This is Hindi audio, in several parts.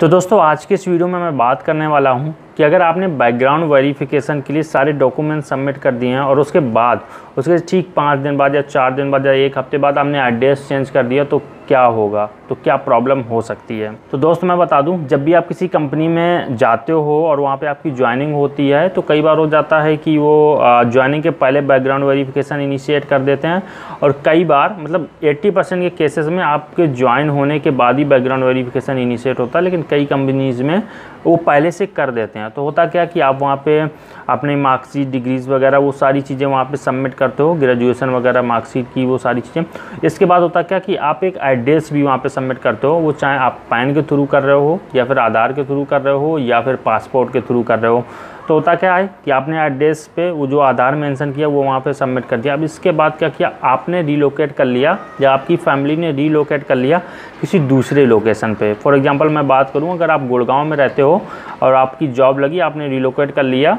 तो दोस्तों आज के इस वीडियो में मैं बात करने वाला हूं कि अगर आपने बैकग्राउंड वेरिफिकेशन के लिए सारे डॉक्यूमेंट सबमिट कर दिए हैं और उसके बाद उसके ठीक 5 दिन बाद या 4 दिन बाद या 1 हफ्ते बाद आपने एड्रेस चेंज कर दिया तो क्या होगा, तो क्या प्रॉब्लम हो सकती है। तो दोस्त मैं बता दूं, जब भी आप किसी कंपनी में जाते हो और वहाँ पे आपकी ज्वाइनिंग होती है तो कई बार हो जाता है कि वो ज्वाइनिंग के पहले बैकग्राउंड वेरिफिकेशन इनिशिएट कर देते हैं और कई बार मतलब 80% के केसेस में आपके ज्वाइन होने के बाद ही बैकग्राउंड वेरिफिकेशन इनिशिएट होता है, लेकिन कई कंपनीज़ में वो पहले से कर देते हैं। तो होता क्या कि आप वहाँ पे अपने मार्कशीट, डिग्रीज़ वगैरह वो सारी चीज़ें वहाँ पे सबमिट करते हो, ग्रेजुएशन वगैरह मार्कशीट की वो सारी चीज़ें। इसके बाद होता क्या कि आप एक एड्रेस भी वहाँ पे सबमिट करते हो, वो चाहे आप पैन के थ्रू कर रहे हो या फिर आधार के थ्रू कर रहे हो या फिर पासपोर्ट के थ्रू कर रहे हो। तो होता क्या है कि आपने एड्रेस पे वो जो आधार मेंशन किया वो वहाँ पे सबमिट कर दिया। अब इसके बाद क्या किया, आपने रीलोकेट कर लिया या आपकी फैमिली ने रीलोकेट कर लिया किसी दूसरे लोकेशन पे। फॉर एग्जांपल मैं बात करूँ, अगर आप गुड़गांव में रहते हो और आपकी जॉब लगी, आपने रीलोकेट कर लिया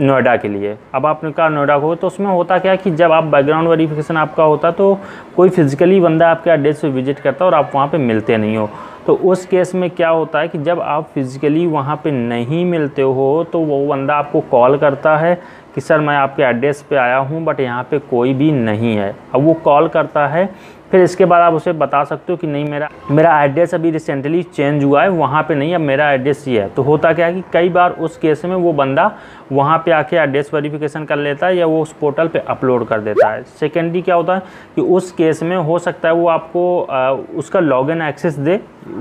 नोएडा के लिए। अब आपने कहा नोएडा को, तो उसमें होता क्या है कि जब आप बैकग्राउंड वेरिफिकेशन आपका होता तो कोई फिजिकली बंदा आपके एड्रेस पे विजिट करता और आप वहाँ पे मिलते नहीं हो। तो उस केस में क्या होता है कि जब आप फिज़िकली वहाँ पे नहीं मिलते हो तो वो बंदा आपको कॉल करता है कि सर मैं आपके एड्रेस पे आया हूँ बट यहाँ पे कोई भी नहीं है। अब वो कॉल करता है, फिर इसके बाद आप उसे बता सकते हो कि नहीं मेरा एड्रेस अभी रिसेंटली चेंज हुआ है, वहाँ पे नहीं, अब मेरा एड्रेस ये है। तो होता क्या है कि कई बार उस केस में वो बंदा वहाँ पे आके एड्रेस वेरिफिकेशन कर लेता है या वो उस पोर्टल पे अपलोड कर देता है। सेकेंडली क्या होता है कि उस केस में हो सकता है वो आपको उसका लॉगिन एक्सेस दे,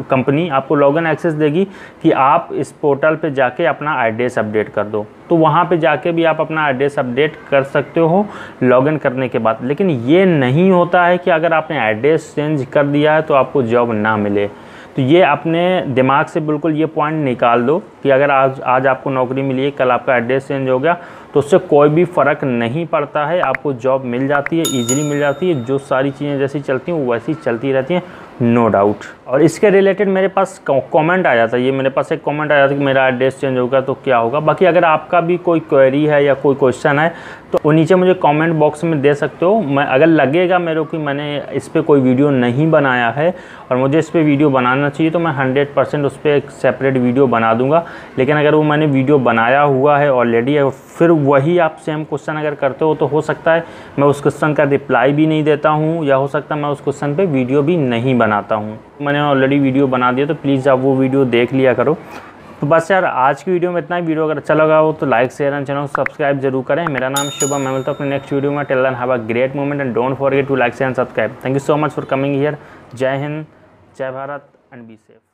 कंपनी आपको लॉगिन एक्सेस देगी कि आप इस पोर्टल पे जाके अपना एड्रेस अपडेट कर दो। तो वहाँ पे जाके भी आप अपना एड्रेस अपडेट कर सकते हो लॉगिन करने के बाद। लेकिन ये नहीं होता है कि अगर आपने एड्रेस चेंज कर दिया है तो आपको जॉब ना मिले। तो ये अपने दिमाग से बिल्कुल ये पॉइंट निकाल दो कि अगर आज आपको नौकरी मिली है, कल आपका एड्रेस चेंज हो गया तो उससे कोई भी फ़र्क नहीं पड़ता है, आपको जॉब मिल जाती है, ईजिली मिल जाती है। जो सारी चीज़ें जैसी चलती हैं वो वैसी चलती रहती हैं, नो डाउट। और इसके रिलेटेड मेरे पास कमेंट आया था, ये मेरे पास एक कमेंट आया था कि मेरा एड्रेस चेंज होगा तो क्या होगा। बाकी अगर आपका भी कोई क्वेरी है या कोई क्वेश्चन है तो वो नीचे मुझे कमेंट बॉक्स में दे सकते हो। मैं अगर लगेगा मेरे को मैंने इस पर कोई वीडियो नहीं बनाया है और मुझे इस पर वीडियो बनाना चाहिए तो मैं 100% उस पर एक सेपरेट वीडियो बना दूँगा। लेकिन अगर वो मैंने वीडियो बनाया हुआ है ऑलरेडी और फिर वही आप सेम क्वेश्चन अगर करते हो तो हो सकता है मैं उस क्वेश्चन का रिप्लाई भी नहीं देता हूँ या हो सकता है मैं उस क्वेश्चन पे वीडियो भी नहीं बनाता हूँ। मैंने ऑलरेडी वीडियो बना दिया तो प्लीज़ आप वो वीडियो देख लिया करो। तो बस यार आज की वीडियो में इतना ही। वीडियो अगर अच्छा लगा हो तो like, share and channel subscribe जरूर करें। मेरा नाम शुभम, मैं मिलता हूँ अपने नेक्स्ट वीडियो में। Till then have a great moment and don't forget to like, share and subscribe. Thank you so much for coming here. जय हिंद, जय भारत एंड बी सेफ।